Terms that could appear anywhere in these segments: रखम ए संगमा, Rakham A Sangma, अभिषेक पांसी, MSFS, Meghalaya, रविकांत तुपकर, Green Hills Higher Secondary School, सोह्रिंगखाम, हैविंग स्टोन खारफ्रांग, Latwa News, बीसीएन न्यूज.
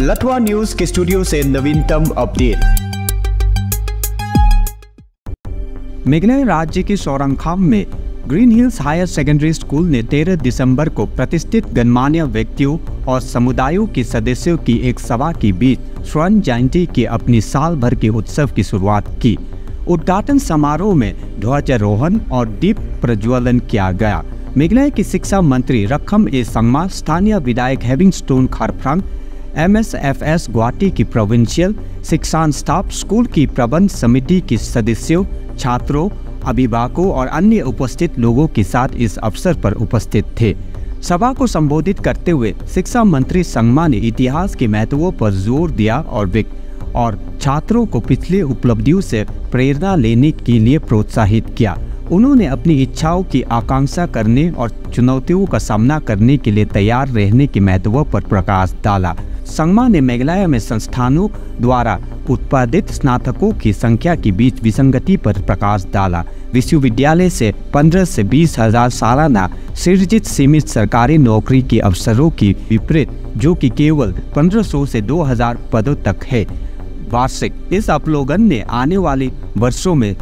लटवा news के studio से नवीनतम अपडेट। मेघालय राज्य के सोहरङखाम में green hills higher secondary school ने 13 दिसंबर को प्रतिष्ठित गणमान्य व्यक्तियों और समुदायों के सदस्यों की एक सभा के बीच स्वर्ण जयंती के अपनी साल भर के उत्सव की शुरुआत की। उद्घाटन समारोह में ध्वजारोहण और दीप प्रज्वलन किया गया। मेघालय के शिक्षा मंत्री रखम ए संगमा, स्थानीय विधायक हैविंग स्टोन खारफ्रांग, MSFS Guwahati की प्रोविंशियल शिक्षण स्टाफ, स्कूल की प्रबंध समिति के सदस्यों, छात्रों, अभिभावकों और अन्य उपस्थित लोगों के साथ इस अवसर पर उपस्थित थे। सभा को संबोधित करते हुए शिक्षा मंत्री संगमा ने इतिहास के महत्वों पर जोर दिया और छात्रों को पिछले उपलब्धियों से प्रेरणा लेने के लिए प्रोत्साहित किया। उन्होंने अपनी इच्छाओं की आकांक्षा करने और चुनौतियों का सामना करने के लिए तैयार रहने के महत्व पर प्रकाश डाला। संगमा ने मेघालय में संस्थानों द्वारा उत्पादित स्नातकों की संख्या के बीच विसंगति पर प्रकाश डाला। विश्वविद्यालय से 15 से 20 हजार सालाना सृजित सीमित सरकारी नौकरी के अवसरों की विपरीत, जो कि केवल 1500 से 2000 पदों तक है वार्षिक। इस अवलोकन ने आने वाले वर्षों में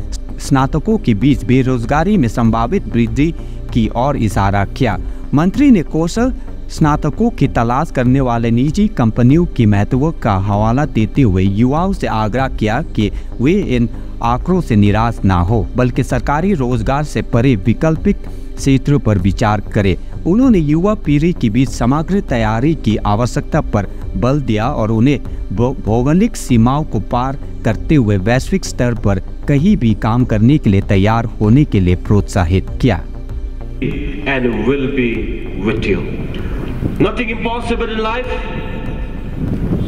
स्नातकों के बीच बेरोजगारी में संभावित वृद्धि की ओर इशारा किया। मंत्री ने कौशल स्नातकों की तलाश करने वाले निजी कंपनियों के महत्व का हवाला देते हुए युवाओं से आग्रह किया कि वे इन आंकड़ों से निराश ना हो, बल्कि सरकारी रोजगार से परे वैकल्पिक क्षेत्रों पर विचार करें। उन्होंने युवा पीढ़ी के बीच समग्र तैयारी की आवश्यकता पर बल दिया और उन्हें भौगोलिक सीमाओं को पार करते हुए वैश्विक स्तर पर कहीं भी काम करने के लिए तैयार होने के लिए प्रोत्साहित किया। And will be with you. Nothing impossible in life,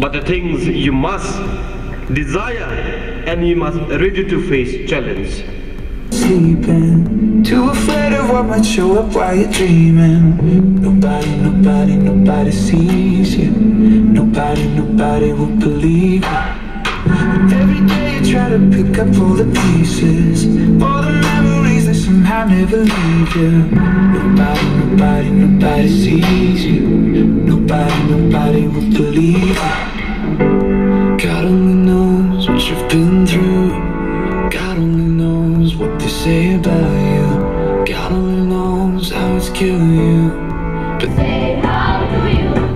but the things you must desire and you must ready to face challenge. Sleeping, too afraid of what might show up while you're dreaming. Nobody sees you. Nobody will believe you. Every day you try to pick up all the pieces, all the memories that somehow never leave you. Nobody sees you. Nobody will believe you. God only knows what you've been through. God only knows what they say about you. God only knows how it's killing you. But they how do you do?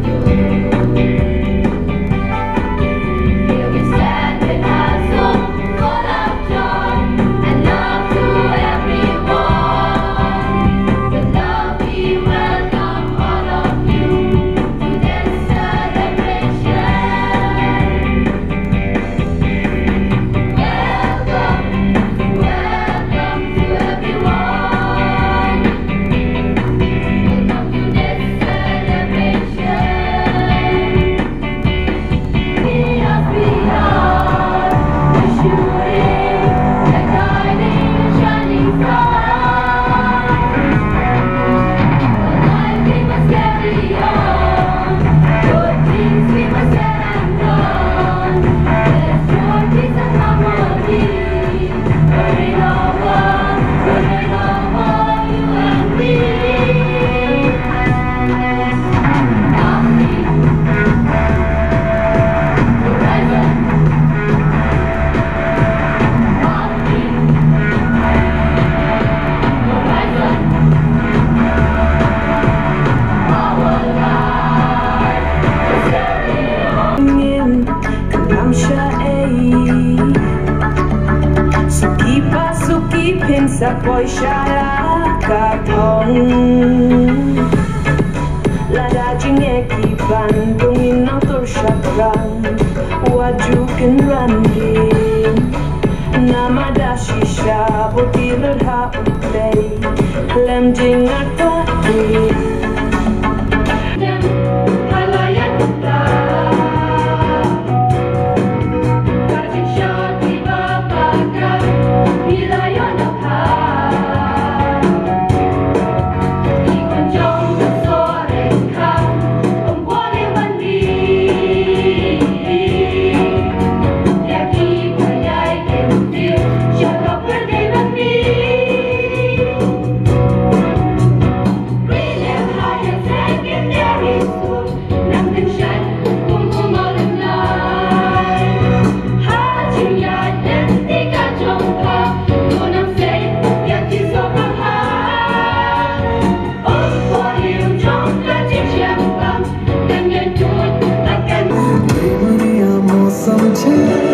समझे।